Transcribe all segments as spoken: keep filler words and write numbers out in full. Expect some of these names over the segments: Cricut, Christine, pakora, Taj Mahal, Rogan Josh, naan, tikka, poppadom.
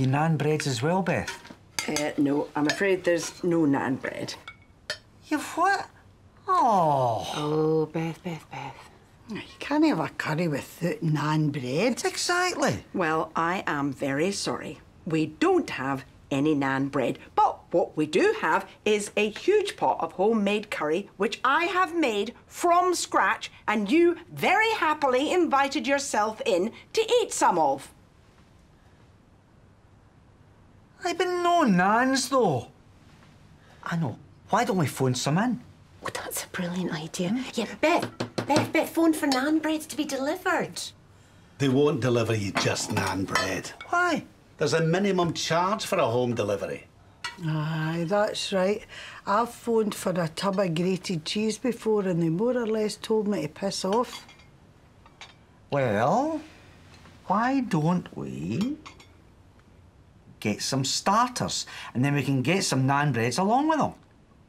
your naan breads as well, Beth? Uh, no, I'm afraid there's no naan bread. You've what? Oh. Oh, Beth, Beth, Beth. You can't have a curry without naan bread. Exactly. Well, I am very sorry. We don't have any naan bread, but what we do have is a huge pot of homemade curry, which I have made from scratch, and you very happily invited yourself in to eat some of. I've been no naans, though. I know. Why don't we phone some in? Oh, that's a brilliant idea. Mm. Yeah, Beth, Beth, Beth, phone for naan breads to be delivered. They won't deliver you just naan bread. Why? There's a minimum charge for a home delivery. Aye, that's right. I've phoned for a tub of grated cheese before and they more or less told me to piss off. Well, why don't we get some starters and then we can get some naan breads along with them?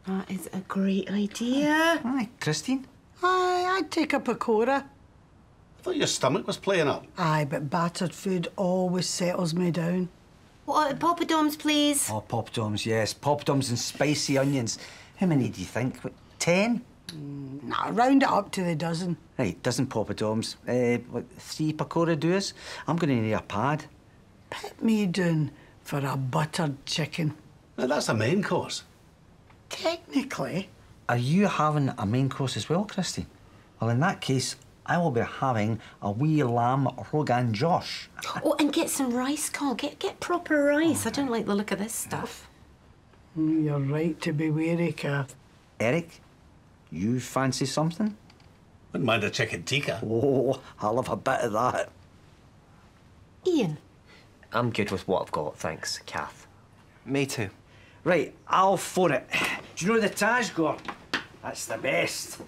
That is a great idea. Aye, Christine? Aye, I'd take a pakora. I thought your stomach was playing up. Aye, but battered food always settles me down. What, poppadoms, please? Oh, poppadoms, yes. Poppadoms and spicy onions. How many do you think? What, ten? Mm, nah, round it up to the dozen. Right, dozen poppadoms. Uh, what, three pakora doers? I'm going to need a pad. Put me down for a buttered chicken. Now, that's a main course. Technically. Are you having a main course as well, Christine? Well, in that case, I will be having a wee lamb Rogan Josh. Oh, and get some rice, Carl. Get, get proper rice. Oh, I don't like the look of this stuff. You're right to be wary, Kath. Eric, you fancy something? Wouldn't mind a chicken tikka. Oh, I'll have a bit of that. Ian? I'm good with what I've got, thanks, Kath. Me too. Right, I'll phone it. Do you know the Taj got? That's the best.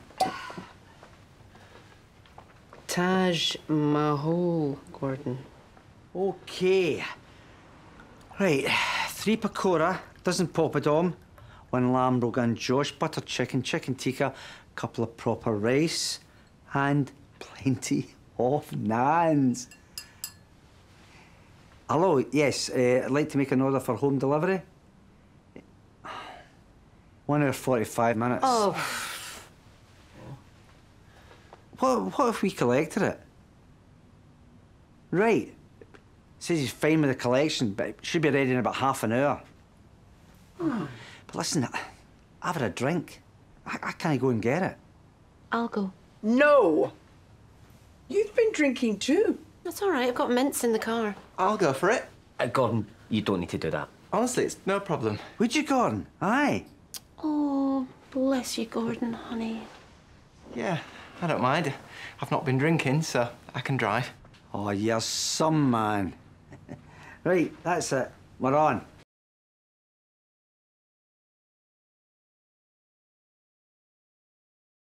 Taj Mahal, Gordon. OK. Right, three pakora, dozen poppadom, one lamb Rogan Josh, butter chicken, chicken tikka, couple of proper rice, and plenty of naans. Hello, yes, uh, I'd like to make an order for home delivery. One hour, forty-five minutes. Oh. What, what if we collected it? Right. Says he's fine with the collection, but it should be ready in about half an hour. Oh. But listen, I've had a drink. I, I can't go and get it. I'll go. No! You've been drinking too. That's all right, I've got mints in the car. I'll go for it. Uh, Gordon, you don't need to do that. Honestly, it's no problem. Would you, Gordon? Aye. Oh, bless you, Gordon, honey. Yeah. I don't mind. I've not been drinking, so I can drive. Oh, you're some man. Right, that's it. We're on.